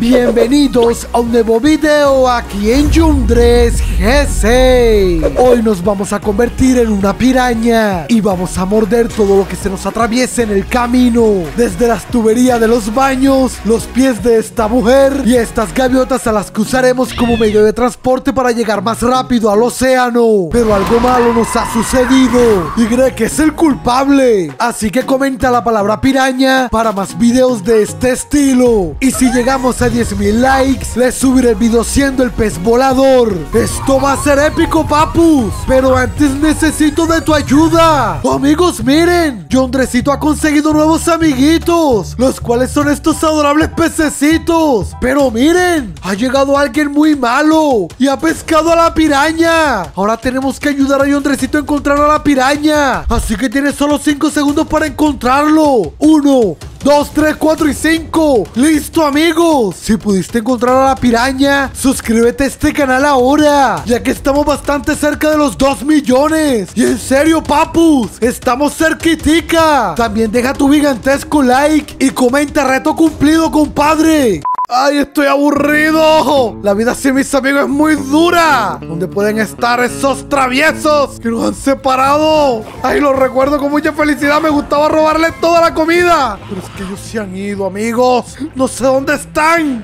Bienvenidos a un nuevo video aquí en Jondres GC. Hoy nos vamos a convertir en una piraña y vamos a morder todo lo que se nos atraviese en el camino, desde las tuberías de los baños, los pies de esta mujer y estas gaviotas a las que usaremos como medio de transporte para llegar más rápido al océano. Pero algo malo nos ha sucedido y Greg es el culpable, así que comenta la palabra piraña para más videos de este estilo. Y si llegamos a 10.000 likes, les subiré el video siendo el pez volador. Esto va a ser épico, papus. Pero antes necesito de tu ayuda. Amigos, miren, Jondrecito ha conseguido nuevos amiguitos, los cuales son estos adorables pececitos. Pero miren, ha llegado alguien muy malo y ha pescado a la piraña. Ahora tenemos que ayudar a Jondrecito a encontrar a la piraña, así que tiene solo 5 segundos para encontrarlo. 1, 2, 3, 4 y 5. ¡Listo, amigos! Si pudiste encontrar a la piraña, suscríbete a este canal ahora, ya que estamos bastante cerca de los 2 millones. Y en serio, papus, estamos cerquitica. También deja tu gigantesco like y comenta: reto cumplido, compadre. ¡Ay, estoy aburrido! La vida sin mis amigos es muy dura. ¿Dónde pueden estar esos traviesos que nos han separado? ¡Ay, los recuerdo con mucha felicidad! Me gustaba robarles toda la comida, pero es que ellos se han ido, amigos. No sé dónde están.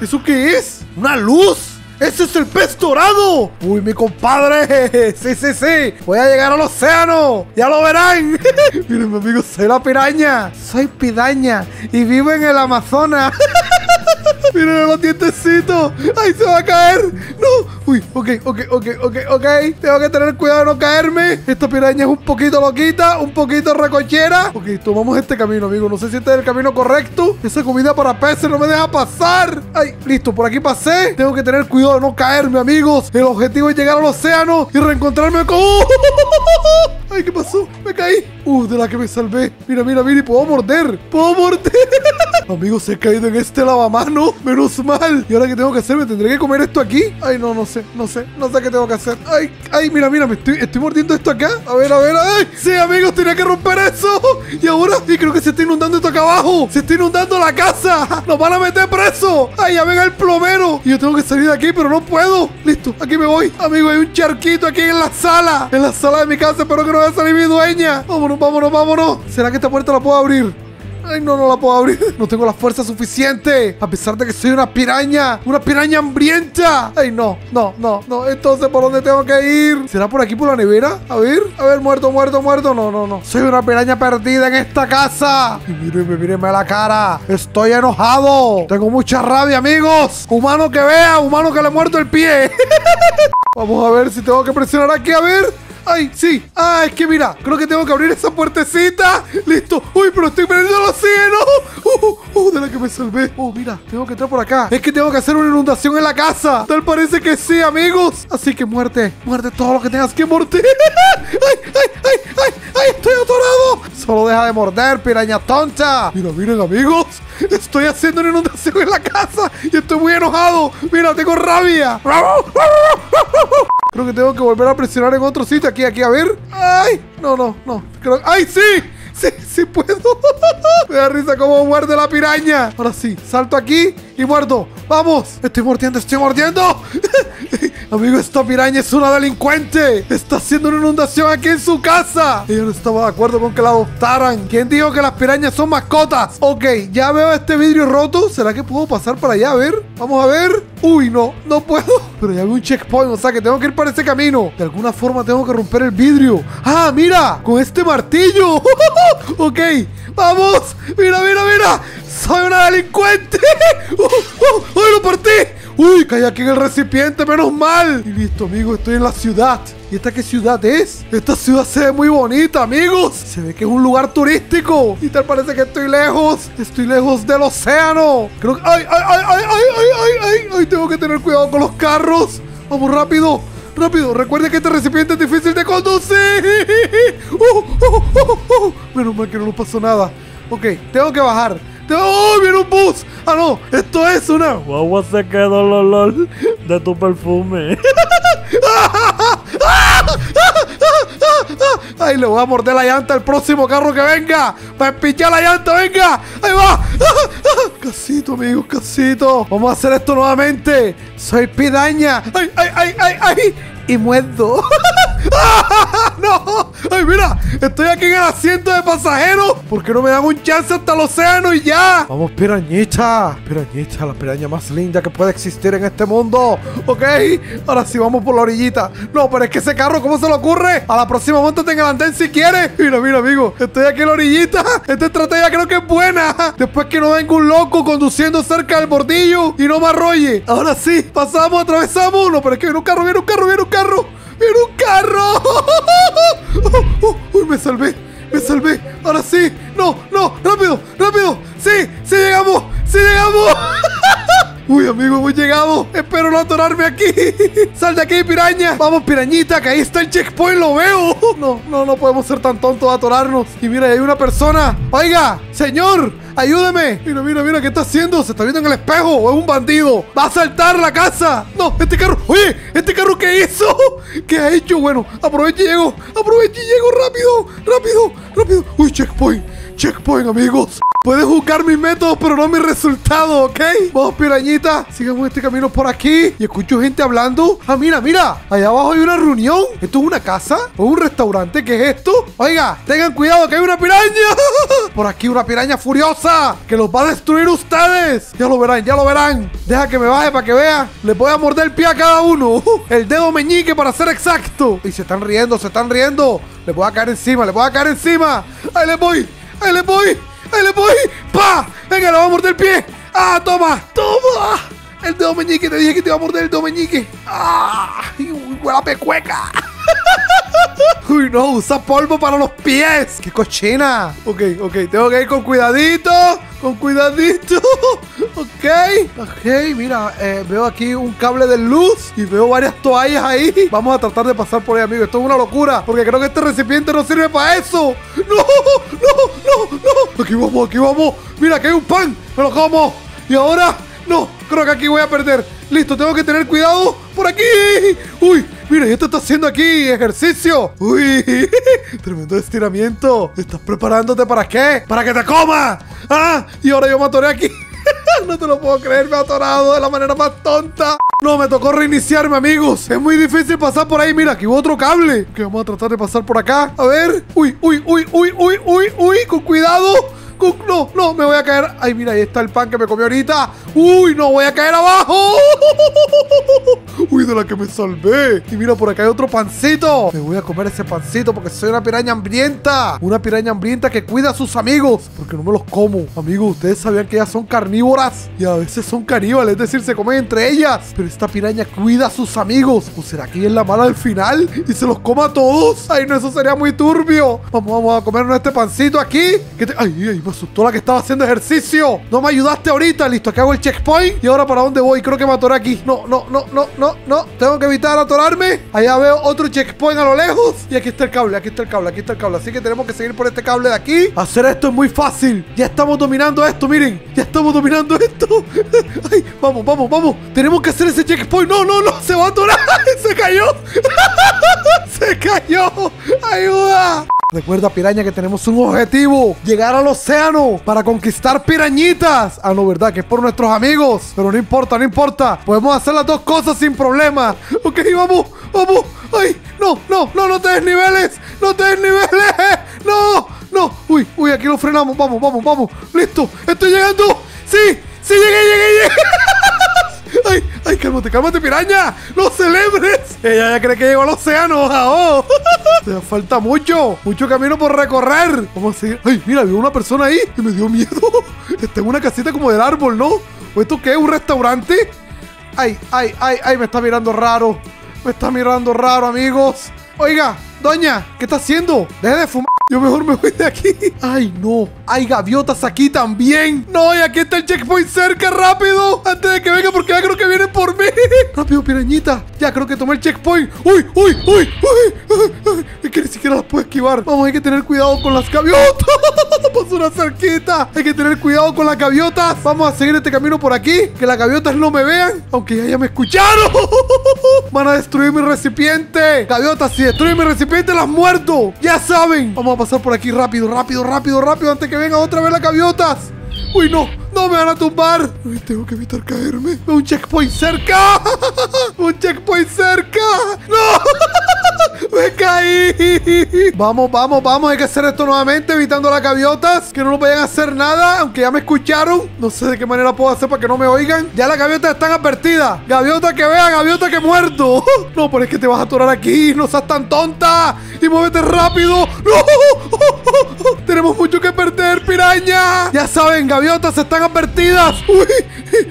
¿Eso qué es? ¡Una luz! ¡Ese es el pez dorado! ¡Uy, mi compadre! ¡Sí, sí, sí! ¡Voy a llegar al océano! ¡Ya lo verán! Miren, amigos, soy la piraña. Soy piraña y vivo en el Amazonas. Miren los dientecitos. ¡Ay, se va a caer! ¡No! ¡Uy! Ok. Tengo que tener cuidado de no caerme. Esta piraña es un poquito loquita, un poquito recochera. Ok, tomamos este camino, amigo. No sé si este es el camino correcto. Esa comida para peces no me deja pasar. ¡Ay! Listo, por aquí pasé. Tengo que tener cuidado de no caerme, amigos. El objetivo es llegar al océano y reencontrarme con... ¡Ay! ¿Qué pasó? Me caí. De la que me salvé. Mira, mira, mira. Y puedo morder. ¡Puedo morder! Amigos, he caído en este lavamano. Menos mal. ¿Y ahora qué tengo que hacer? ¿Me tendré que comer esto aquí? Ay, no sé qué tengo que hacer. Ay, mira, me estoy mordiendo esto acá. A ver, ay. Sí, amigos, tenía que romper eso. Y ahora, sí, creo que se está inundando esto acá abajo. Se está inundando la casa. Nos van a meter preso. Ay, ya venga el plomero. Y yo tengo que salir de aquí, pero no puedo. Listo, aquí me voy. Amigo, hay un charquito aquí en la sala. En la sala de mi casa, espero que no vaya a salir mi dueña. Vámonos. ¿Será que esta puerta la puedo abrir? Ay, no la puedo abrir. No tengo la fuerza suficiente, a pesar de que soy una piraña hambrienta. Ay, no. Entonces, ¿por dónde tengo que ir? ¿Será por aquí, por la nevera? A ver, muerto. No. Soy una piraña perdida en esta casa. Y mírenme a la cara. Estoy enojado. Tengo mucha rabia, amigos. Humano que vea, humano que le muerto el pie. Vamos a ver si tengo que presionar aquí, a ver. ¡Ay, sí! ¡Ah, es que mira! Creo que tengo que abrir esa puertecita. ¡Listo! ¡Uy, pero estoy perdiendo los cielos! De la que me salvé. Mira, tengo que entrar por acá. Es que tengo que hacer una inundación en la casa. Tal parece que sí, amigos. Así que muerte todo lo que tengas que morder. ¡Ay! ¡Estoy atorado! Solo deja de morder, piraña tonta. Mira, miren, amigos. Estoy haciendo una inundación en la casa y estoy muy enojado. Mira, tengo rabia. Creo que tengo que volver a presionar en otro sitio. Aquí, a ver. ¡Ay! No. ¡Ay, sí! Sí puedo. Me da risa cómo muerde la piraña. Ahora sí, salto aquí y muerdo. ¡Vamos! ¡Estoy mordiendo! Amigo, esta piraña es una delincuente. Está haciendo una inundación aquí en su casa. Ella no estaba de acuerdo con que la adoptaran. ¿Quién dijo que las pirañas son mascotas? Ok, ya veo este vidrio roto. ¿Será que puedo pasar para allá? A ver. Vamos a ver. Uy, no puedo. Pero ya veo un checkpoint, o sea que tengo que ir para ese camino. De alguna forma tengo que romper el vidrio. ¡Ah, mira! Con este martillo. Ok, vamos. Mira. Soy una delincuente. ¡Uy, lo partí! ¡Uy! Caí aquí en el recipiente, menos mal. Y listo, amigos, estoy en la ciudad. ¿Y esta qué ciudad es? Esta ciudad se ve muy bonita, amigos. Se ve que es un lugar turístico. Y tal parece que estoy lejos. Estoy lejos del océano. Creo que... ¡Ay! Tengo que tener cuidado con los carros. Vamos, rápido. Recuerden que este recipiente es difícil de conducir. Menos mal que no nos pasó nada. Ok, tengo que bajar. ¡Oh, viene un bus! ¡Ah, no! ¡Esto es una guagua! Se quedó el olor de tu perfume. Ay, le voy a morder la llanta al próximo carro que venga. Va a empichar la llanta, venga. Ahí va. Casito, amigos, casito. Vamos a hacer esto nuevamente. Soy Piraña. Ay, ay, ay, ay, ay. Y muerdo. ¡No! ¡Ay, mira! Estoy aquí en el asiento de pasajeros. ¿Por qué no me dan un chance hasta el océano y ya? Vamos, pirañita. Pirañita, la piraña más linda que puede existir en este mundo. ¿Ok? Ahora sí, vamos por la orillita. No, pero es que ese carro, ¿cómo se le ocurre? A la próxima montate en el andén si quieres. Mira, mira, amigo. Estoy aquí en la orillita. Esta estrategia creo que es buena. Después que no venga un loco conduciendo cerca del bordillo y no me arrolle. Ahora sí, pasamos, atravesamos. No, pero es que viene un carro, viene un carro, viene un carro. ¡Era un carro! ¡Uy, me salvé! ¡Me salvé! ¡Ahora sí! ¡No, no! ¡Rápido! ¡Rápido! ¡Sí! ¡Sí llegamos! ¡Sí llegamos! ¡Uy, amigo! ¡Hemos llegado! ¡Espero no atorarme aquí! ¡Sal de aquí, piraña! ¡Vamos, pirañita! ¡Que ahí está el checkpoint! ¡Lo veo! No, no, no podemos ser tan tontos de atorarnos. Y mira, hay una persona. ¡Oiga! ¡Señor! ¡Ayúdeme! Mira, mira, mira, ¿qué está haciendo? ¿Se está viendo en el espejo? ¿O es un bandido? ¡Va a saltar la casa! ¡No! ¡Este carro! ¡Oye! ¿Este carro qué hizo? ¿Qué ha hecho? Bueno, aproveche y llego. ¡Aproveche y llego! ¡Rápido! ¡Rápido! ¡Rápido! ¡Uy, checkpoint! ¡Checkpoint, amigos! Puedes buscar mis métodos, pero no mis resultados, ¿ok? Vamos, pirañita. Sigamos este camino por aquí. Y escucho gente hablando. Ah, mira, mira. Allá abajo hay una reunión. ¿Esto es una casa? ¿O un restaurante? ¿Qué es esto? Oiga, tengan cuidado que hay una piraña. Por aquí una piraña furiosa que los va a destruir ustedes. Ya lo verán, ya lo verán. Deja que me baje para que vean. Les voy a morder el pie a cada uno. El dedo meñique para ser exacto. Y se están riendo, se están riendo. Les voy a caer encima, les voy a caer encima. Ahí les voy, ahí les voy. ¡Ahí le voy! ¡Pa! ¡Venga, le voy a morder el pie! ¡Ah, toma! ¡Toma! El dedo meñique, te dije que te iba a morder el dedo meñique. ¡Ah! ¡Huela pecueca! ¡Uy, no! ¡Usa polvo para los pies! ¡Qué cochina! Ok, ok, tengo que ir con cuidadito. Con cuidadito. Ok. Ok, mira, veo aquí un cable de luz y veo varias toallas ahí. Vamos a tratar de pasar por ahí, amigo. Esto es una locura, porque creo que este recipiente no sirve para eso. ¡No! ¡No! ¡No! ¡No! Aquí vamos, aquí vamos. Mira, aquí hay un pan. Me lo como. Y ahora... No, creo que aquí voy a perder. Listo, tengo que tener cuidado por aquí. Uy, mira, esto está haciendo aquí ejercicio. Uy, tremendo estiramiento. ¿Estás preparándote para qué? ¡Para que te coma! ¡Ah! Y ahora yo me atoré aquí. No te lo puedo creer, me he atorado de la manera más tonta. No, me tocó reiniciarme, amigos. Es muy difícil pasar por ahí. Mira, aquí hubo otro cable. Que vamos a tratar de pasar por acá. A ver. Uy, uy, uy, uy, uy, uy, uy. Con cuidado. No, no, me voy a caer. Ay, mira, ahí está el pan que me comió ahorita. Uy, no, voy a caer abajo. Uy, de la que me salvé. Y mira, por acá hay otro pancito. Me voy a comer ese pancito porque soy una piraña hambrienta. Una piraña hambrienta que cuida a sus amigos. Porque no me los como. Amigos, ustedes sabían que ellas son carnívoras. Y a veces son caníbales, es decir, se comen entre ellas. Pero esta piraña cuida a sus amigos. ¿O será que ella es la mala al final? Y se los coma a todos. Ay, no, eso sería muy turbio. Vamos, vamos a comernos este pancito aquí. Ay, ay, me asustó la que estaba haciendo ejercicio. No me ayudaste ahorita. Listo, aquí hago el checkpoint. ¿Y ahora para dónde voy? Creo que me atoré aquí. No, no, no, no, no, no. Tengo que evitar atorarme. Allá veo otro checkpoint a lo lejos. Y aquí está el cable, aquí está el cable, aquí está el cable. Así que tenemos que seguir por este cable de aquí. Hacer esto es muy fácil. Ya estamos dominando esto, miren. Ya estamos dominando esto. Ay, vamos, vamos, vamos. Tenemos que hacer ese checkpoint. No, no, no. Se va a atorar. Se cayó. Se cayó. Ayuda. Recuerda, piraña, que tenemos un objetivo. Llegar al océano para conquistar pirañitas. Ah, no, verdad, que es por nuestros amigos. Pero no importa, no importa. Podemos hacer las dos cosas sin problema. Ok, vamos, vamos. Ay, no, no, no, no te desniveles. No te desniveles. No, no. Uy, uy, aquí lo frenamos. Vamos, vamos, vamos. Listo, estoy llegando. Sí, sí, llegué, llegué, llegué. Ay, ay, cálmate, cálmate, piraña. ¡No celebres! Ella ya cree que llegó al océano. ¡Oh! Te falta mucho, mucho camino por recorrer. Vamos a seguir. Ay, mira, vi una persona ahí y me dio miedo. Está en una casita como del árbol, ¿no? ¿O esto qué es? ¿Un restaurante? Ay, ay, ay, ay, me está mirando raro. Me está mirando raro, amigos. Oiga, doña, ¿qué está haciendo? Deje de fumar. Yo mejor me voy de aquí. Ay, no. Hay gaviotas aquí también. No, y aquí está el checkpoint cerca. Rápido. Antes de que venga, porque ya creo que vienen por mí. Rápido, pirañita. Ya creo que tomé el checkpoint. Uy, uy, uy, uy. Es que ni siquiera las puedo esquivar. Vamos, hay que tener cuidado con las gaviotas. una cerquita. Hay que tener cuidado con las gaviotas. Vamos a seguir este camino por aquí. Que las gaviotas no me vean. Aunque ya me escucharon. Van a destruir mi recipiente. Gaviotas, si destruyen mi recipiente, las muerto. Ya saben. Vamos a pasar por aquí rápido, rápido, rápido, rápido. Antes que vengan otra vez las gaviotas. Uy, no, no me van a tumbar. Uy, tengo que evitar caerme. Un checkpoint cerca. Un checkpoint cerca. No, me caí. Vamos, vamos, vamos. Hay que hacer esto nuevamente, evitando las gaviotas, que no nos vayan a hacer nada, aunque ya me escucharon. No sé de qué manera puedo hacer para que no me oigan. Ya las gaviotas están advertidas. Gaviota que vea, gaviota que muerto. No, pero es que te vas a atorar aquí. No seas tan tonta. Y muévete rápido. No. Tenemos mucho que perder, piraña. Ya saben, gaviotas están advertidas. Uy,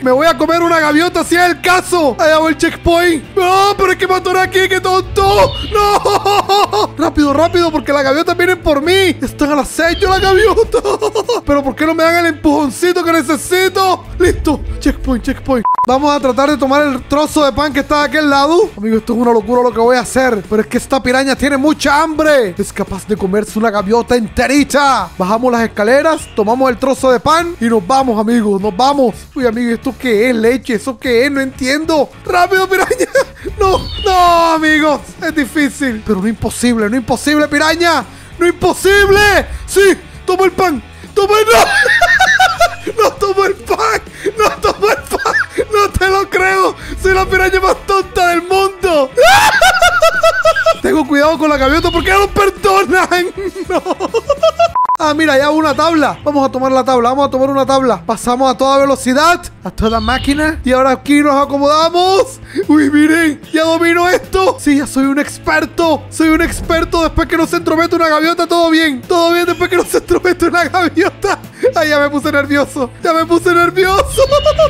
me voy a comer una gaviota si es el caso. Allá va el checkpoint. No, pero es que me atoré aquí, qué tonto. No, rápido, rápido, porque las gaviotas vienen por mí. Están al acecho las gaviotas. Pero ¿por qué no me dan el empujoncito que necesito? Listo, checkpoint, checkpoint. Vamos a tratar de tomar el trozo de pan que está de aquel lado. Amigo, esto es una locura lo que voy a hacer. Pero es que esta piraña tiene mucha hambre. Es capaz de comerse una gaviota enterita. Bajamos las escaleras, tomamos el trozo de pan y nos vamos, amigos, nos vamos. Uy, amigo, ¿esto qué es? Leche, ¿eso qué es? No entiendo. ¡Rápido, piraña! ¡No! ¡No, amigos! Es difícil, pero no imposible, no imposible, piraña. ¡No imposible! ¡Sí! ¡Toma el pan! ¡Toma el pan! ¡No! ¡No tomo el pan! ¡No tomo el pan! ¡No te lo creo! ¡Soy la piraña más tonta del mundo! Tengo cuidado con la gaviota porque no lo perdonan. ¡No! Ah, mira, ya una tabla. Vamos a tomar la tabla, vamos a tomar una tabla. Pasamos a toda velocidad, a toda máquina. Y ahora aquí nos acomodamos. Uy, miren, ya domino esto. Sí, ya soy un experto. Soy un experto. Después que no se entromete una gaviota, todo bien. Todo bien después que no se entromete una gaviota. Ay, ya me puse nervioso. Ya me puse nervioso.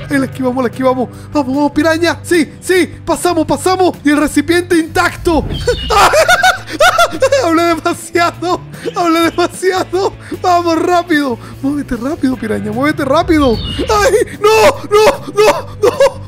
Ay, la esquivamos, la esquivamos. Vamos, vamos, piraña. Sí, sí, pasamos, pasamos. Y el recipiente intacto. Hablé demasiado. Hablé demasiado. Vamos, rápido. Muévete rápido, piraña. Muévete rápido. ¡Ay! ¡No! ¡No! ¡No! ¡No!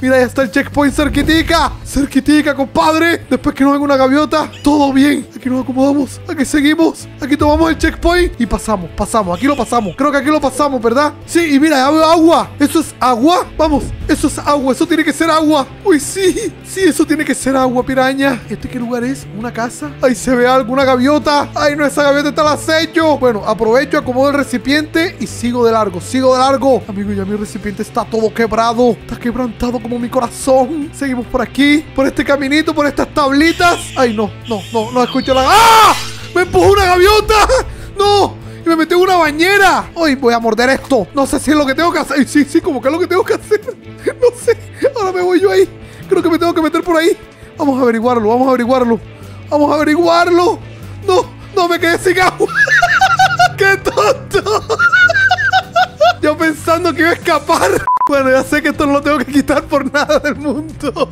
Mira, ya está el checkpoint cerquitica. Cerquitica, compadre. Después que no venga una gaviota, todo bien. Aquí nos acomodamos. Aquí seguimos. Aquí tomamos el checkpoint y pasamos, pasamos. Aquí lo pasamos. Creo que aquí lo pasamos, ¿verdad? Sí, y mira, ya veo agua. ¿Eso es agua? Vamos. Eso es agua. Eso tiene que ser agua. Uy, sí. Sí, eso tiene que ser agua, piraña. ¿Este qué lugar es? ¿Una casa? Ahí se ve alguna gaviota. Ay, no, esa gaviota está al acecho. Bueno, aprovecho, acomodo el recipiente y sigo de largo, sigo de largo. Amigo, ya mi recipiente está todo quebrado. Está quebrantado como mi corazón. Seguimos por aquí, por este caminito, por estas tablitas. Ay, no, no, no, no escucho la... ¡Ah! ¡Me empujó una gaviota! ¡No! Y me metí en una bañera. Hoy voy a morder esto. No sé si es lo que tengo que hacer. Sí, sí, como que es lo que tengo que hacer. No sé. Ahora me voy yo ahí. Creo que me tengo que meter por ahí. Vamos a averiguarlo, vamos a averiguarlo. Vamos a averiguarlo. No, no me quedé sin agua. ¡Qué tonto! Yo pensando que iba a escapar. Bueno, ya sé que esto no lo tengo que quitar por nada del mundo.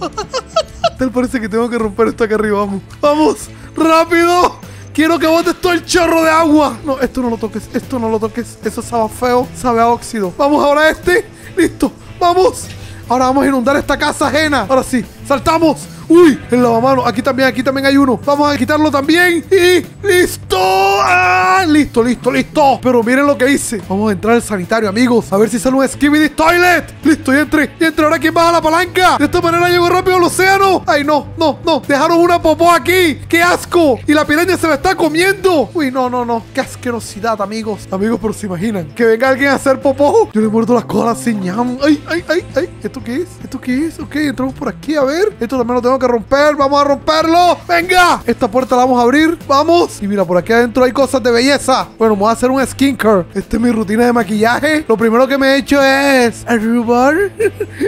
Tal parece que tengo que romper esto acá arriba. Vamos, vamos, rápido. Quiero que botes todo el chorro de agua. No, esto no lo toques, esto no lo toques. Eso sabe feo, sabe a óxido. Vamos ahora a este, listo, vamos. Ahora vamos a inundar esta casa ajena. Ahora sí, saltamos. Uy, el lavamanos, aquí también hay uno. Vamos a quitarlo también y listo. ¡Ah! Listo, listo, listo. Pero miren lo que hice. Vamos a entrar al sanitario, amigos. A ver si sale un skibidi toilet. Listo, ya entré, ya entré. Ahora, ¿quién baja la palanca? De esta manera llego rápido al océano. Ay, no, no, no. Dejaron una popó aquí. ¡Qué asco! Y la piraña se la está comiendo. Uy, no, no, no. Qué asquerosidad, amigos. Amigos, pero se imaginan que venga alguien a hacer popó. Yo le muerdo las cosas así. Ay, ay, ay, ay. ¿Esto qué es? ¿Esto qué es? Ok, entramos por aquí. A ver. Esto también lo tengo que romper, vamos a romperlo. Venga, esta puerta la vamos a abrir. Vamos, y mira, por aquí adentro hay cosas de belleza. Bueno, me voy a hacer un skincare. Esta es mi rutina de maquillaje. Lo primero que me he hecho es el rubor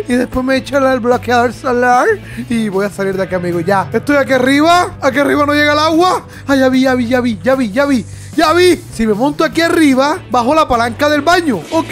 y después me he hecho el bloqueador solar y voy a salir de aquí, amigo. Ya, estoy aquí arriba. Aquí arriba no llega el agua. Ah, ya vi, ya vi, ya vi, ya vi, ya vi. ¡Ya vi! Si me monto aquí arriba, bajo la palanca del baño. Ok,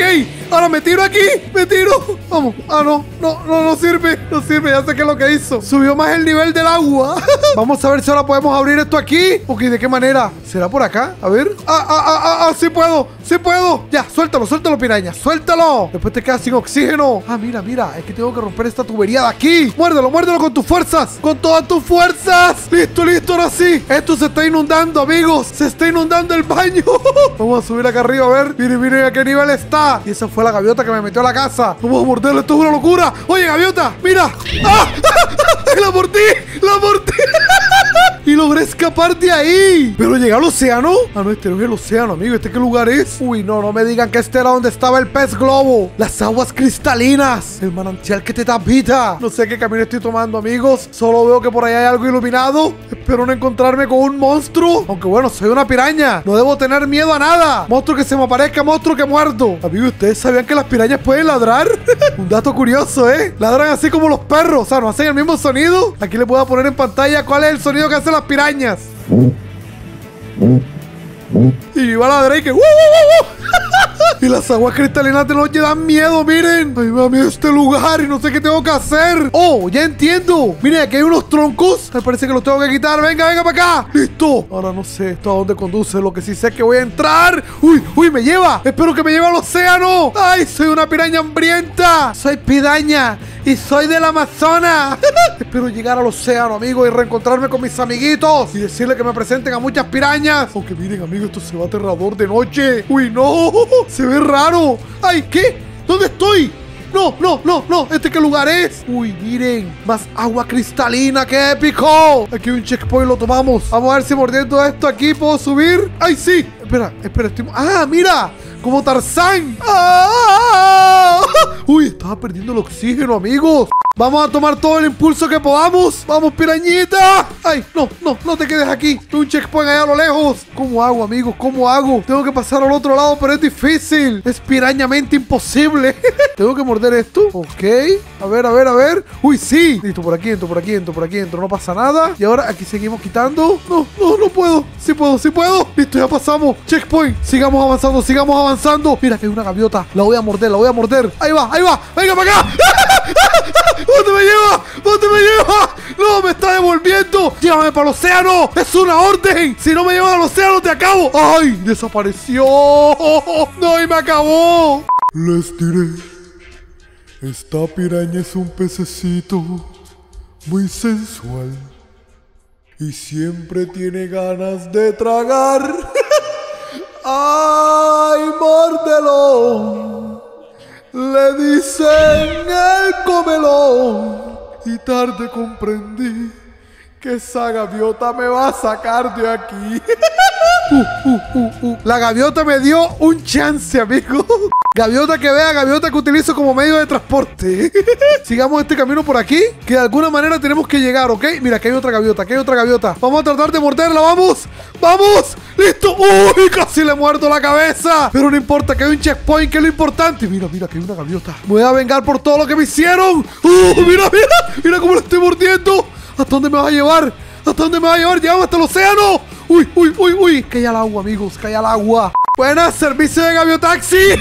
ahora me tiro aquí, me tiro. Vamos, ah, no, no, no, no sirve. No sirve, ya sé qué es lo que hizo. Subió más el nivel del agua. Vamos a ver si ahora podemos abrir esto aquí. Ok, ¿de qué manera? ¿Será por acá? A ver. Ah, sí puedo, sí puedo. Ya, suéltalo, suéltalo, piraña, suéltalo. Después te quedas sin oxígeno. Ah, mira, mira, es que tengo que romper esta tubería de aquí. Muérdelo, muérdelo con tus fuerzas. Con todas tus fuerzas. Listo, listo, ahora sí. Esto se está inundando, amigos. Se está inundando el baño. Vamos a subir acá arriba, a ver. Miren, miren a qué nivel está. Y esa fue la gaviota que me metió a la casa. Vamos a morderle, esto es una locura. Oye, gaviota, mira. ¡Ah! ¡La mordí! ¡La mordí! Y logré escapar de ahí. Pero llegué al océano. Ah, no, este no es el océano, amigo. ¿Este qué lugar es? Uy, no, no me digan que este era donde estaba el pez globo. Las aguas cristalinas. El manantial que te da vida. No sé qué camino estoy tomando, amigos. Solo veo que por allá hay algo iluminado. Espero no encontrarme con un monstruo. Aunque bueno, soy una piraña. No debo tener miedo a nada. Monstruo que se me aparezca, monstruo que muerdo. Amigos, ¿ustedes sabían que las pirañas pueden ladrar? Un dato curioso, ¿eh? Ladran así como los perros. O sea, no hacen el mismo sonido. Aquí les voy a poner en pantalla cuál es el sonido que hacen las pirañas. Y va a ladrar y que... Y las aguas cristalinas de noche dan miedo, miren. Ay, me da miedo este lugar y no sé qué tengo que hacer. Oh, ya entiendo. Miren, aquí hay unos troncos. Me parece que los tengo que quitar. Venga, venga para acá. Listo. Ahora no sé esto a dónde conduce. Lo que sí sé es que voy a entrar. Uy, uy, me lleva. Espero que me lleve al océano. Ay, soy una piraña hambrienta. Soy piraña y soy del Amazonas. Espero llegar al océano, amigo, y reencontrarme con mis amiguitos y decirle que me presenten a muchas pirañas. Aunque miren, amigo, esto se ve aterrador de noche. Uy, no. Se ve raro. Ay, ¿qué? ¿Dónde estoy? No, no, no, no. ¿Este qué lugar es? Uy, miren. Más agua cristalina. ¡Qué épico! Aquí hay un checkpoint, lo tomamos. Vamos a ver si mordiendo esto aquí puedo subir. ¡Ay, sí! Espera, espera. Estoy... ¡Ah, mira! ¡Como Tarzán! ¡Ah! Uy, estaba perdiendo el oxígeno, amigos. Vamos a tomar todo el impulso que podamos. ¡Vamos, pirañita! ¡Ay, no, no, no te quedes aquí! Hay un checkpoint allá a lo lejos. ¿Cómo hago, amigos? ¿Cómo hago? Tengo que pasar al otro lado, pero es difícil. Es pirañamente imposible. ¿Tengo que morder esto? Ok. A ver, a ver, a ver. ¡Uy, sí! Listo, por aquí entro, por aquí entro, por aquí entro. No pasa nada. Y ahora aquí seguimos quitando. No, no, no puedo. Sí puedo, sí puedo. Listo, ya pasamos. Checkpoint. Sigamos avanzando, sigamos avanzando. Mira que hay una gaviota. La voy a morder, la voy a morder. Ahí va, ahí va. ¡Venga para acá! ¿Dónde me lleva? ¿Dónde me lleva? No, me está devolviendo. Llévame para el océano. Es una orden. Si no me llevas al océano, te acabo. ¡Ay! Desapareció. No, y me acabó. Les diré. Esta piraña es un pececito muy sensual y siempre tiene ganas de tragar. ¡Ay, mórdelo! Le dicen el comelón. Y tarde comprendí que esa gaviota me va a sacar de aquí. La gaviota me dio un chance, amigo. Gaviota que vea, gaviota que utilizo como medio de transporte. Sigamos este camino por aquí, que de alguna manera tenemos que llegar, ¿ok? Mira, aquí hay otra gaviota, aquí hay otra gaviota. Vamos a tratar de morderla, vamos. ¡Vamos! ¡Listo! ¡Uy! Casi le muerdo la cabeza. Pero no importa, que hay un checkpoint, que es lo importante. Mira, mira, que hay una gaviota. Me voy a vengar por todo lo que me hicieron. Mira, mira, mira cómo lo estoy mordiendo. ¿Hasta dónde me vas a llevar? ¿Hasta dónde me vas a llevar? Llegamos hasta el océano. Uy, uy, uy, uy. Cae al agua, amigos, cae al agua. Buenas, servicio de gaviotaxi.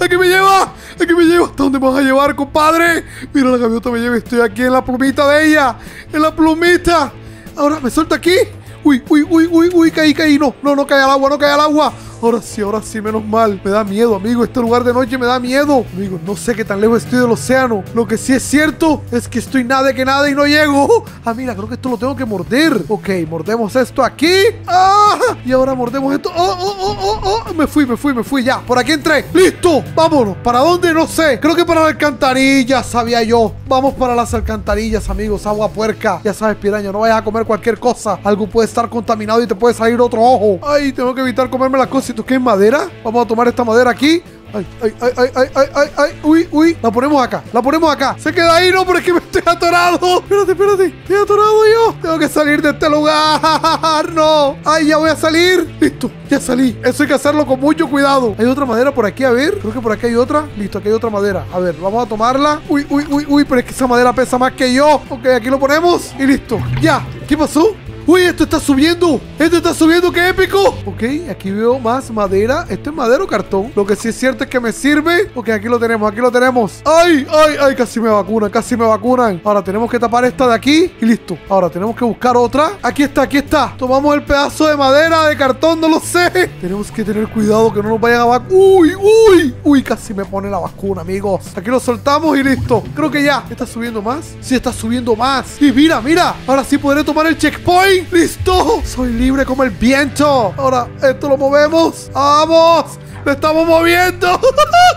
Aquí me lleva, aquí me lleva. ¿Hasta dónde me vas a llevar, compadre? Mira, la gaviota me lleva. Estoy aquí en la plumita de ella. En la plumita. Ahora me suelta aquí. Uy, uy, uy, uy, uy, caí, caí. No, no, no cae al agua, no cae al agua. Ahora sí, menos mal. Me da miedo, amigo. Este lugar de noche me da miedo. Amigo, no sé qué tan lejos estoy del océano. Lo que sí es cierto es que estoy nada que nada y no llego. Ah, mira, creo que esto lo tengo que morder. Ok, mordemos esto aquí. ¡Ah! Y ahora mordemos esto. ¡Oh, oh, oh, oh, oh! Me fui, me fui, me fui. Ya, por aquí entré. ¡Listo! Vámonos. ¿Para dónde? No sé. Creo que para la alcantarilla, sabía yo. Vamos para las alcantarillas, amigos. Agua puerca. Ya sabes, piraña, no vayas a comer cualquier cosa. Algo puede estar contaminado y te puede salir otro ojo. Ay, tengo que evitar comerme las cosas. ¿Qué es madera? Vamos a tomar esta madera aquí. Ay, ay, ay, ay, ay, ay, ay, ay. Uy, uy. La ponemos acá, la ponemos acá. Se queda ahí, no, pero es que me estoy atorado. Espérate, espérate. Estoy atorado yo. Tengo que salir de este lugar. No. Ay, ya voy a salir. Listo, ya salí. Eso hay que hacerlo con mucho cuidado. Hay otra madera por aquí, a ver. Creo que por aquí hay otra. Listo, aquí hay otra madera. A ver, vamos a tomarla. Uy, uy, uy, uy. Pero es que esa madera pesa más que yo. Ok, aquí lo ponemos. Y listo. Ya. ¿Qué pasó? Uy, esto está subiendo. Esto está subiendo, qué épico. Ok, aquí veo más madera. ¿Esto es madera o cartón? Lo que sí es cierto es que me sirve. Ok, aquí lo tenemos, aquí lo tenemos. Ay, ay, ay, casi me vacunan, casi me vacunan. Ahora tenemos que tapar esta de aquí y listo. Ahora tenemos que buscar otra. Aquí está, aquí está. Tomamos el pedazo de madera, de cartón, no lo sé. Tenemos que tener cuidado que no nos vayan a vacunar. Uy, uy, uy, casi me pone la vacuna, amigos. Aquí lo soltamos y listo. Creo que ya. ¿Está subiendo más? Sí, está subiendo más. Y mira, mira. Ahora sí podré tomar el checkpoint. fin! ¡Listo! ¡Soy libre como el viento! Ahora, esto lo movemos. ¡Vamos! ¡Lo estamos moviendo!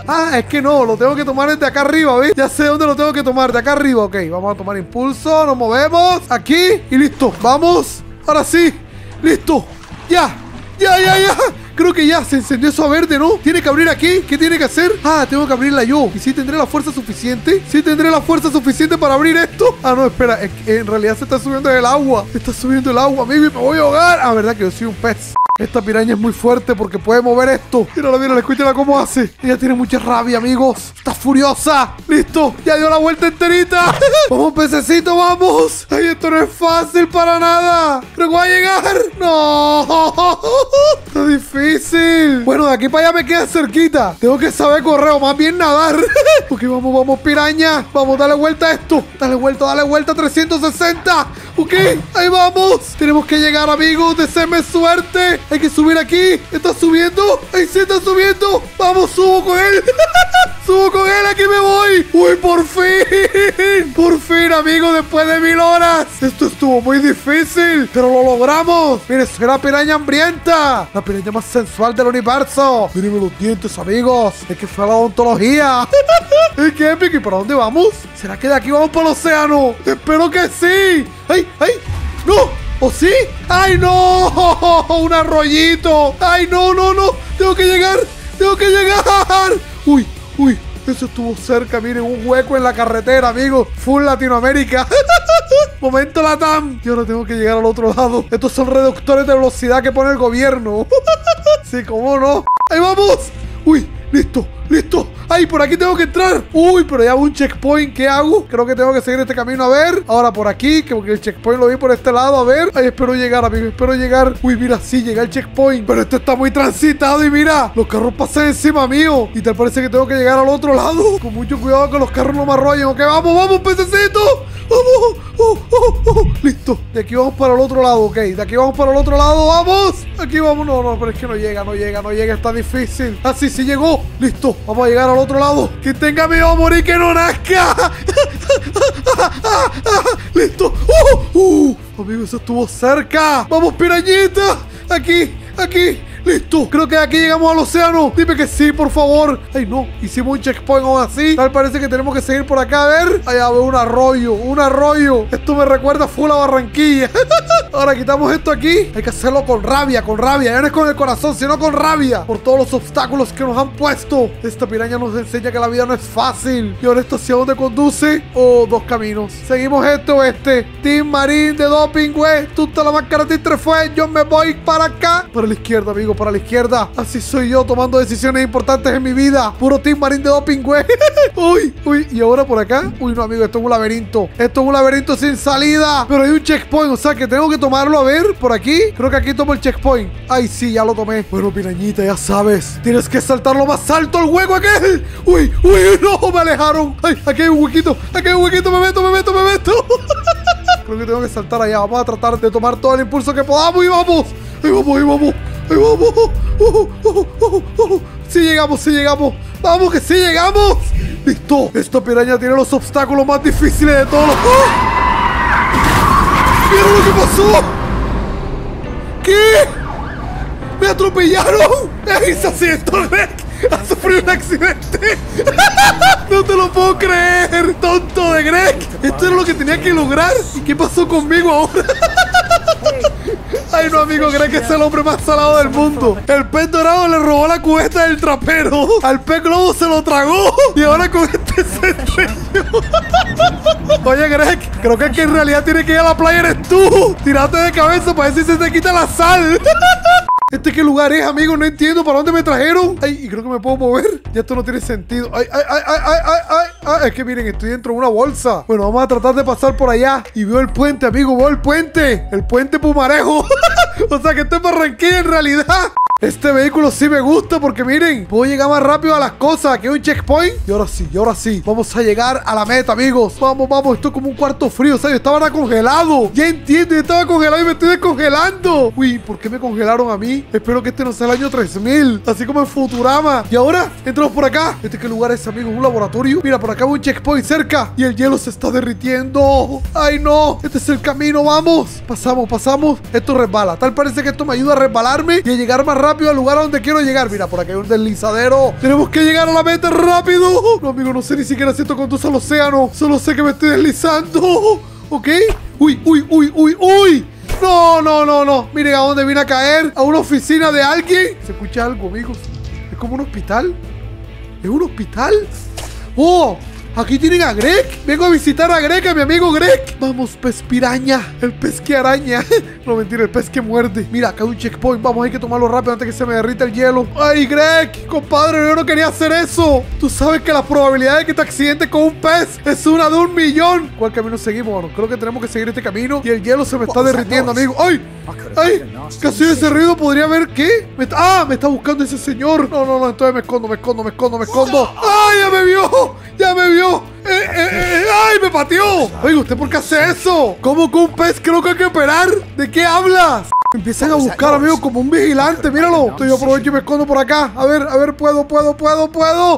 Ah, es que no, lo tengo que tomar desde acá arriba, ¿ves? Ya sé dónde lo tengo que tomar, de acá arriba. Ok, vamos a tomar impulso, nos movemos. Aquí, y listo, vamos. Ahora sí, listo. Ya. Creo que ya se encendió eso a verde, ¿no? Tiene que abrir aquí. ¿Qué tiene que hacer? Ah, tengo que abrirla yo. ¿Y si tendré la fuerza suficiente? ¿Sí tendré la fuerza suficiente para abrir esto? Ah, no, espera. En realidad se está subiendo el agua. Se está subiendo el agua, baby. Me voy a ahogar. Ah, verdad que yo soy un pez. Esta piraña es muy fuerte porque puede mover esto. Mírala, escúchala cómo hace. Ella tiene mucha rabia, amigos. Está furiosa. Listo, ya dio la vuelta enterita. Vamos, pececito, vamos. Ay, esto no es fácil para nada. Creo que voy a llegar. No. Está difícil. Bueno, de aquí para allá me queda cerquita. Tengo que saber correr o más bien nadar. Ok, vamos, piraña. Vamos, dale vuelta a esto. Dale vuelta, 360. Ok, ahí vamos. Tenemos que llegar, amigos. Deseenme suerte. Hay que subir aquí. Está subiendo. Ahí se está subiendo. Vamos, subo con él. Subo con él. Aquí me voy. Uy, por fin. Por fin, amigos. Después de 1000 horas. Esto estuvo muy difícil. Pero lo logramos. Miren, soy la piraña hambrienta. La piraña más sensual del universo. Miren los dientes, amigos. Es que fue a la odontología. Es que épico. ¿Y para dónde vamos? ¿Será que de aquí vamos para el océano? Espero que sí. ¡Ay! ¡No! ¿O sí? ¡Ay, no! ¡Un arroyito! ¡Ay, no! ¡Tengo que llegar! ¡Uy! Eso estuvo cerca, miren, un hueco en la carretera, amigos. Full Latinoamérica. Momento Latam. Y ahora tengo que llegar al otro lado. Estos son reductores de velocidad que pone el gobierno. Sí, cómo no. ¡Ahí vamos! ¡Uy! ¡Listo! ¡Ay, por aquí tengo que entrar! ¡Uy, pero ya hubo un checkpoint! ¿Qué hago? Creo que tengo que seguir este camino, a ver. Ahora por aquí, que porque el checkpoint lo vi por este lado, a ver. Ay, espero llegar, amigo, espero llegar. Uy, mira, sí, llega el checkpoint. Pero esto está muy transitado y mira, los carros pasan encima mío. Y tal parece que tengo que llegar al otro lado. Con mucho cuidado que los carros no me arrollen. Ok, vamos, pececito. ¡Vamos! Listo. De aquí vamos para el otro lado, ok. ¡Vamos! Aquí vamos. No, pero es que no llega. Está difícil. Ah, sí, llegó. Listo. Vamos a llegar al otro lado. Que tenga miedo a morir, que no nazca. Listo. Amigo, eso estuvo cerca. Vamos, pirañita. Aquí. Listo, creo que de aquí llegamos al océano. Dime que sí, por favor. Ay, no, hicimos un checkpoint aún así. Tal parece que tenemos que seguir por acá, a ver. Allá veo un arroyo. Esto me recuerda full a Barranquilla. Ahora quitamos esto aquí. Hay que hacerlo con rabia. Ya no es con el corazón, sino con rabia. Por todos los obstáculos que nos han puesto. Esta piraña nos enseña que la vida no es fácil. Y ahora esto hacia dónde conduce. Oh, dos caminos. Seguimos este. Team Marín de Doping, güey. Tú te la máscara, Titre fue. Yo me voy para acá. Para la izquierda, amigo. Para la izquierda. Así soy yo, tomando decisiones importantes en mi vida. Puro Team Marín de Doping, güey. Uy. Y ahora por acá. Uy, no, amigo. Esto es un laberinto. Sin salida. Pero hay un checkpoint. O sea que tengo que tomarlo. A ver, por aquí. Creo que aquí tomo el checkpoint. Ay, sí, ya lo tomé. Bueno, pirañita, ya sabes. Tienes que saltar lo más alto al hueco aquel. Uy. No, me alejaron. Ay, aquí hay un huequito. Me meto. Creo que tengo que saltar allá. Vamos a tratar de tomar todo el impulso que podamos. Y vamos. Ahí vamos. Sí llegamos. Vamos que sí llegamos. Listo. Esta piraña tiene los obstáculos más difíciles de todos. ¡Mira lo que pasó! ¿Qué? ¡Me atropellaron! ¡Esa sí es Greg! ¡Ha sufrido un accidente! ¡No te lo puedo creer! ¡Tonto de Greg! Esto era lo que tenía que lograr. ¿Y qué pasó conmigo ahora? Ay, no, amigo, Greg es el hombre más salado del mundo. El pez dorado le robó la cubeta del trapero. Al pez globo se lo tragó. Y ahora con este se estrelló. Oye, Greg, creo que el que en realidad tiene que ir a la playa eres tú. Tírate de cabeza para ver si se te quita la sal. ¿Este qué lugar es, amigo? No entiendo para dónde me trajeron. Ay, y creo que me puedo mover. Ya esto no tiene sentido. Ay. Es que miren, estoy dentro de una bolsa. Bueno, vamos a tratar de pasar por allá. Y veo el puente, amigo. El puente Pumarejo. O sea que esto es Barranquilla en realidad. Este vehículo sí me gusta porque miren, puedo llegar más rápido a las cosas. Aquí hay un checkpoint. Y ahora sí. Vamos a llegar a la meta, amigos. Vamos. Esto es como un cuarto frío. O sea, yo estaba congelado. Ya entiendo, yo estaba congelado y me estoy descongelando. Uy, ¿por qué me congelaron a mí? Espero que este no sea el año 3000. Así como en Futurama. Y ahora, entramos por acá. ¿Este qué lugar es, amigos? ¿Un laboratorio? Mira, por acá. acaba un checkpoint cerca y el hielo se está derritiendo. ¡Ay, no! Este es el camino, vamos. Pasamos, pasamos. Esto resbala. Tal parece que esto me ayuda a resbalarme y a llegar más rápido al lugar a donde quiero llegar. Mira, por aquí hay un deslizadero. Tenemos que llegar a la meta rápido. No, amigo, no sé ni siquiera si esto conduce al océano. Solo sé que me estoy deslizando. ¿Ok? ¡Uy, uy, uy, uy, uy! ¡No, no, no, no! Miren a dónde vine a caer. A una oficina de alguien. ¿Se escucha algo, amigos? ¿Es como un hospital? ¿Es un hospital? ¡Oh! Aquí tienen a Greg. Vengo a visitar a Greg, a mi amigo Greg. Vamos, pez piraña. El pez que araña. No, mentira, el pez que muerde. Mira, acá hay un checkpoint. Vamos, hay que tomarlo rápido antes que se me derrita el hielo. Ay, Greg, compadre, yo no quería hacer eso. Tú sabes que la probabilidad de que te accidentes con un pez es una de 1.000.000. ¿Cuál camino seguimos? Bueno, creo que tenemos que seguir este camino. Y el hielo se me está derritiendo, amigo. ¡Ay! ¡Ay! Casi ese ruido podría ver qué. Me está buscando ese señor. No, no, no, entonces me escondo, me escondo, me escondo, me escondo. ¡Ay, ya me vio! ¡Ya me vio! ¡Ay, me pateó! Oiga, ¿usted por qué hace eso? ¿Cómo que un pez creo que hay que operar? ¿De qué hablas? Empiezan a buscar, amigo, como un vigilante. Míralo. Entonces yo aprovecho y me escondo por acá. A ver, puedo.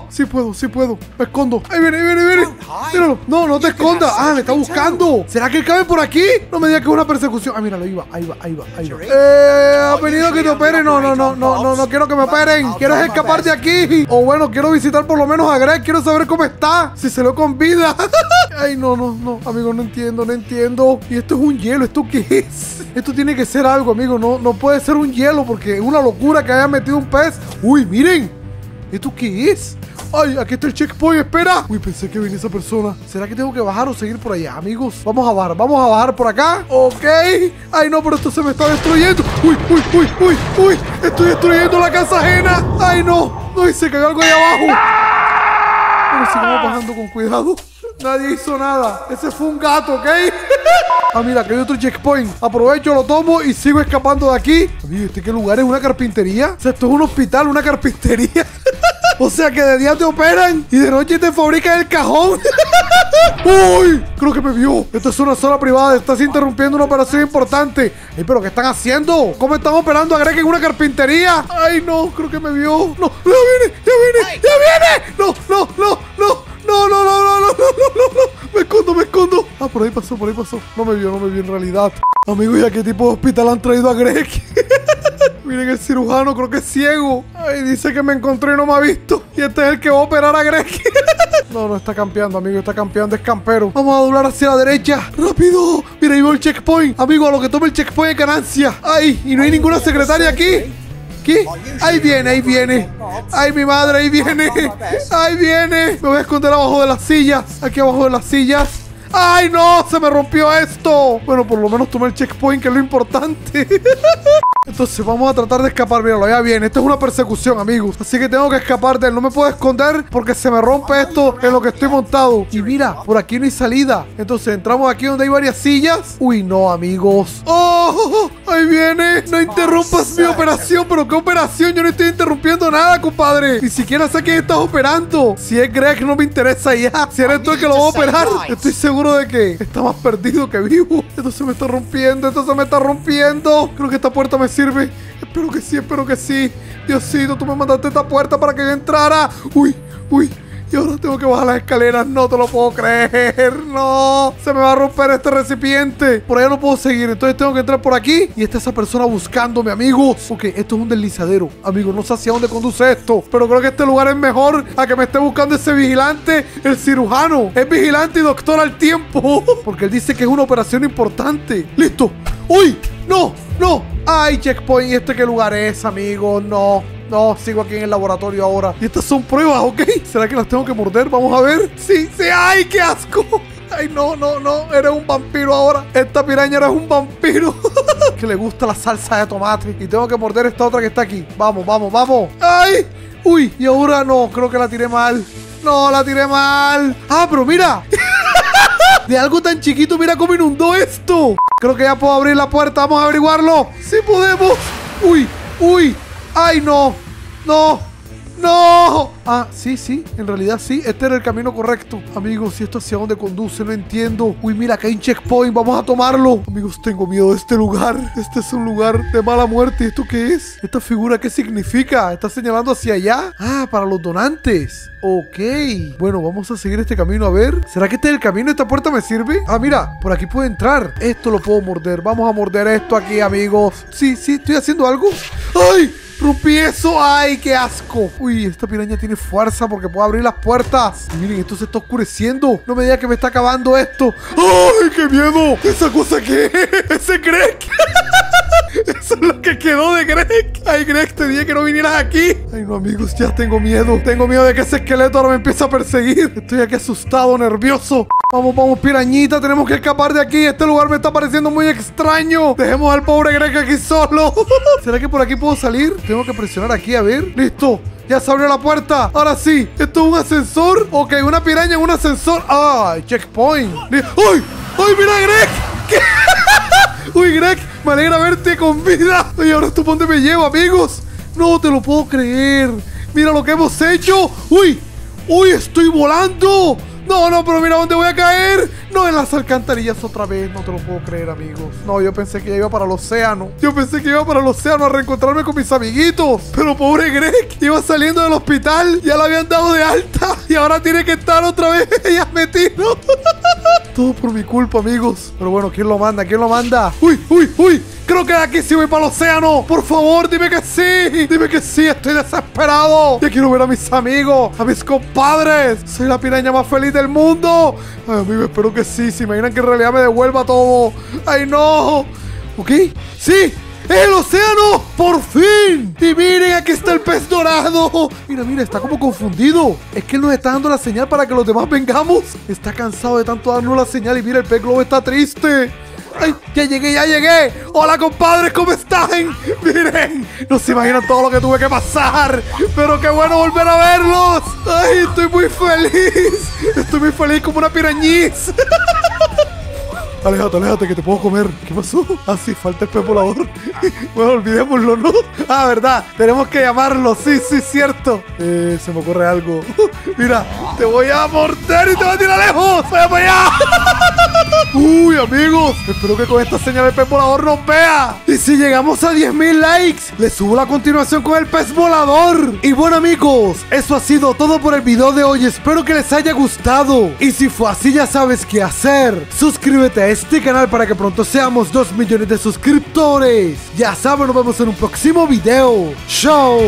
Sí puedo, sí puedo. Me escondo. Ahí viene, ahí viene, ahí viene. Míralo. No, no te escondas. Ah, me está buscando. ¿Será que cabe por aquí? No me digas que es una persecución. Ah, míralo, ahí va, ahí va, ahí va, ahí va. Ha venido que te operen. No, no, no, no, no, no quiero que me operen. ¿Quieres escapar de aquí? O bueno, quiero visitar por lo menos a Greg. Quiero saber cómo está. Si se lo con vida. Ay, no, no, no. Amigo, no entiendo, no entiendo. Y esto es un hielo. ¿Esto qué es? Esto tiene que ser algo, amigo. No, no puede ser un hielo porque es una locura que haya metido un pez. Uy, miren. ¿Esto qué es? Ay, aquí está el checkpoint, espera. Uy, pensé que venía esa persona. ¿Será que tengo que bajar o seguir por allá, amigos? Vamos a bajar por acá. Ok. Ay, no, pero esto se me está destruyendo. Uy, uy, uy, uy, uy. Estoy destruyendo la casa ajena. Ay, no. Ay, se cayó algo ahí abajo. Pero sigamos bajando con cuidado. Nadie hizo nada. Ese fue un gato, ¿ok? Ah, mira, que hay otro checkpoint. Aprovecho, lo tomo y sigo escapando de aquí. Amigo, ¿este qué lugar es? ¿Una carpintería? O sea, esto es un hospital, una carpintería. O sea, que de día te operan y de noche te fabrican el cajón. ¡Uy! Creo que me vio. Esto es una zona privada. Estás interrumpiendo una operación importante. Ey, ¿pero qué están haciendo? ¿Cómo están operando a Greg en una carpintería? Ay, no. Creo que me vio. No, ya viene, ya viene, ya viene. No, no, no, no. No, no, no, no, no, no, no, no. Me escondo, me escondo. Ah, por ahí pasó, por ahí pasó. No me vio, no me vio en realidad. Amigo, ¿y a qué tipo de hospital han traído a Greg? Miren, el cirujano creo que es ciego. Ay, dice que me encontró y no me ha visto. Y este es el que va a operar a Greg. No, no está campeando, amigo. Está campeando, es campero. Vamos a doblar hacia la derecha. ¡Rápido! Mira, ahí veo el checkpoint. Amigo, a lo que tome el checkpoint es ganancia. Ay, y no hay ninguna secretaria aquí. ¿Qué? Ahí viene, ahí viene. Ay, mi madre, ahí viene. Ahí viene. Me voy a esconder abajo de las sillas. Aquí abajo de las sillas. ¡Ay, no! Se me rompió esto. Bueno, por lo menos tomé el checkpoint, que es lo importante. Entonces vamos a tratar de escapar. Míralo, ya viene. Esto es una persecución, amigos. Así que tengo que escapar de él. No me puedo esconder porque se me rompe esto en lo que estoy montado. Y mira, por aquí no hay salida. Entonces entramos aquí donde hay varias sillas. Uy, no, amigos. ¡Oh! Ahí viene. No interrumpas mi operación. ¿Pero qué operación? Yo no estoy interrumpiendo nada, compadre. Ni siquiera sé quién estás operando. Si es Greg, no me interesa ya. Si eres tú el que lo va a operar. Estoy seguro de que está más perdido que vivo. Esto se me está rompiendo. Esto se me está rompiendo. Creo que esta puerta me sirve. Espero que sí, espero que sí. Diosito, tú me mandaste esta puerta para que yo entrara. Uy, uy. Y ahora tengo que bajar las escaleras. No te lo puedo creer. No. Se me va a romper este recipiente. Por allá no puedo seguir. Entonces tengo que entrar por aquí. Y está esa persona buscándome, amigos. Ok, esto es un deslizadero. Amigo, no sé hacia dónde conduce esto. Pero creo que este lugar es mejor a que me esté buscando ese vigilante. El cirujano. Es vigilante y doctor al tiempo. Porque él dice que es una operación importante. Listo. Uy. No, no. Ay, checkpoint. ¿Este qué lugar es, amigo? No, no. Sigo aquí en el laboratorio ahora. Y estas son pruebas, ¿ok? ¿Será que las tengo que morder? Vamos a ver. Sí, sí. ¡Ay, qué asco! Ay, no, no, no. Eres un vampiro ahora. Esta piraña eres un vampiro. Que le gusta la salsa de tomate. Y tengo que morder esta otra que está aquí. Vamos, vamos, vamos. ¡Ay! Uy, y ahora no. Creo que la tiré mal. No, la tiré mal. Ah, pero mira. De algo tan chiquito, mira cómo inundó esto. Creo que ya puedo abrir la puerta. Vamos a averiguarlo. ¡Sí podemos! ¡Uy! ¡Uy! ¡Ay, no! ¡No! ¡No! Ah, sí, sí, en realidad sí. Este era el camino correcto. Amigos, si esto hacia dónde conduce, no entiendo. Uy, mira, acá hay un checkpoint, vamos a tomarlo. Amigos, tengo miedo de este lugar. Este es un lugar de mala muerte. ¿Esto qué es? ¿Esta figura qué significa? ¿Está señalando hacia allá? Ah, para los donantes. Ok. Bueno, vamos a seguir este camino, a ver. ¿Será que este es el camino? ¿Esta puerta me sirve? Ah, mira, por aquí puedo entrar. Esto lo puedo morder. Vamos a morder esto aquí, amigos. Sí, sí, estoy haciendo algo. ¡Ay! ¡Rompí eso! ¡Ay, qué asco! Uy, esta piraña tiene fuerza porque puedo abrir las puertas. Y miren, esto se está oscureciendo. No me digas que me está acabando esto. ¡Ay, qué miedo! ¿Esa cosa qué es? ¡Ese Greg! Eso es lo que quedó de Greg. Ay, Greg, te dije que no vinieras aquí. Ay, no, amigos, ya tengo miedo. Tengo miedo de que ese esqueleto ahora me empiece a perseguir. Estoy aquí asustado, nervioso. Vamos, vamos, pirañita, tenemos que escapar de aquí. Este lugar me está pareciendo muy extraño. Dejemos al pobre Greg aquí solo. ¿Será que por aquí puedo salir? Tengo que presionar aquí, a ver. ¡Listo! Ya se abrió la puerta. Ahora sí. ¿Esto es un ascensor? Ok, una piraña en un ascensor. ¡Ah! Checkpoint. ¡Uy! ¡Uy, mira, Greg! ¿Qué? ¡Uy, Greg! Me alegra verte con vida. ¡Uy, ahora tú dónde me llevo, amigos! No te lo puedo creer. Mira lo que hemos hecho. ¡Uy! ¡Uy, estoy volando! No, no, pero mira dónde voy a caer. No, en las alcantarillas otra vez. No te lo puedo creer, amigos. No, yo pensé que iba para el océano. Yo pensé que iba para el océano a reencontrarme con mis amiguitos. Pero pobre Greg, iba saliendo del hospital. Ya la habían dado de alta. Y ahora tiene que estar otra vez ya metido. Todo por mi culpa, amigos. Pero bueno, ¿quién lo manda? ¿Quién lo manda? ¡Uy, uy, uy! Creo que de aquí sí voy para el océano. Por favor, dime que sí. Dime que sí, estoy desesperado. Ya quiero ver a mis amigos, a mis compadres. Soy la piraña más feliz del mundo. Ay, amigo, espero que sí. Se imaginan que en realidad me devuelva todo. Ay, no. ¿Ok? Sí. ¡El océano! ¡Por fin! Y miren, aquí está el pez dorado. Mira, mira, está como confundido. Es que él nos está dando la señal para que los demás vengamos. Está cansado de tanto darnos la señal. Y mira, el pez globo está triste. ¡Ay! ¡Ya llegué, ya llegué! ¡Hola, compadres! ¿Cómo están? ¡Miren! No se imaginan todo lo que tuve que pasar. ¡Pero qué bueno volver a verlos! ¡Ay! ¡Estoy muy feliz! ¡Estoy muy feliz como una pirañiz! Aléjate, aléjate, que te puedo comer. ¿Qué pasó? Ah, sí, falta el pez volador. Bueno, olvidémoslo, ¿no? Ah, verdad, tenemos que llamarlo. Sí, sí, cierto. Se me ocurre algo. Mira, te voy a morder y te voy a tirar lejos. ¡Vaya para allá! Uy, amigos, espero que con esta señal el pez volador nos vea. Y si llegamos a 10.000 likes, les subo la continuación con el pez volador. Y bueno, amigos, eso ha sido todo por el video de hoy. Espero que les haya gustado. Y si fue así, ya sabes qué hacer. Suscríbete a este canal para que pronto seamos 2 millones de suscriptores. Ya saben, nos vemos en un próximo video. ¡Chao!